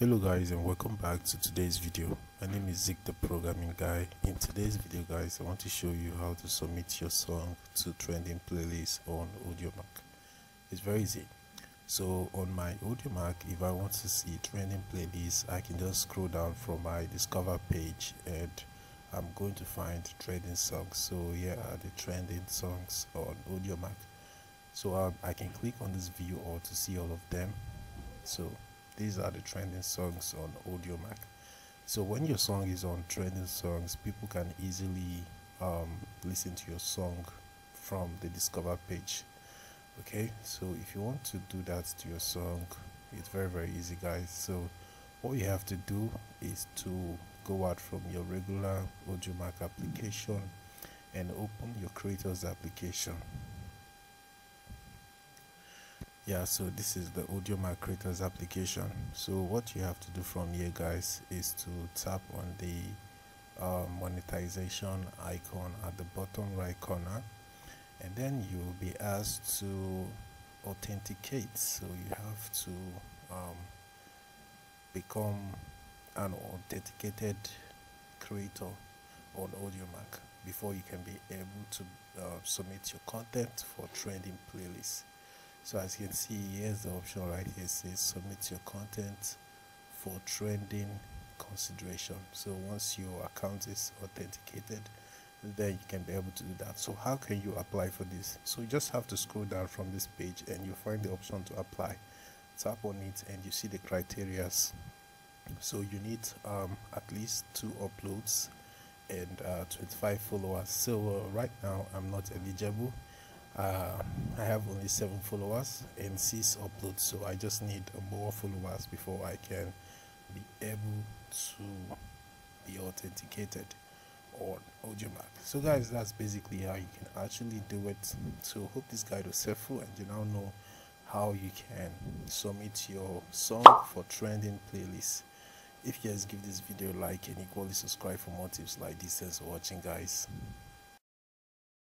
Hello guys, and welcome back to today's video. My name is Zik the Programming Guy. In today's video guys, I want to show you how to submit your song to trending playlists on Audiomack. It's very easy. So on my Audiomack, if I want to see trending playlists, I can just scroll down from my discover page and I'm going to find trending songs. So here are the trending songs on Audiomack. So I can click on this view or to see all of them. So these are the trending songs on Audiomack. So when your song is on trending songs, people can easily listen to your song from the discover page. Okay, so if you want to do that to your song, it's very easy guys. So what you have to do is to go out from your regular Audiomack application and open your creators application. Yeah, so this is the Audiomack creators application. So what you have to do from here guys is to tap on the monetization icon at the bottom right corner, and then you will be asked to authenticate. So you have to become an authenticated creator on Audiomack before you can be able to submit your content for trending playlists. So as you can see, here's the option right here. It says submit your content for trending consideration. So once your account is authenticated, then you can be able to do that. So how can you apply for this? So you just have to scroll down from this page and you find the option to apply. Tap on it and you see the criterias. So you need at least 2 uploads and 25 followers. So right now I'm not eligible. I have only 7 followers and 6 uploads, so I just need more followers before I can be able to be authenticated on Audiomack. So guys, that's basically how you can actually do it. So hope this guide was helpful and you now know how you can submit your song for trending playlists. If yes, give this video a like and equally subscribe for more tips like this. Thanks for watching guys.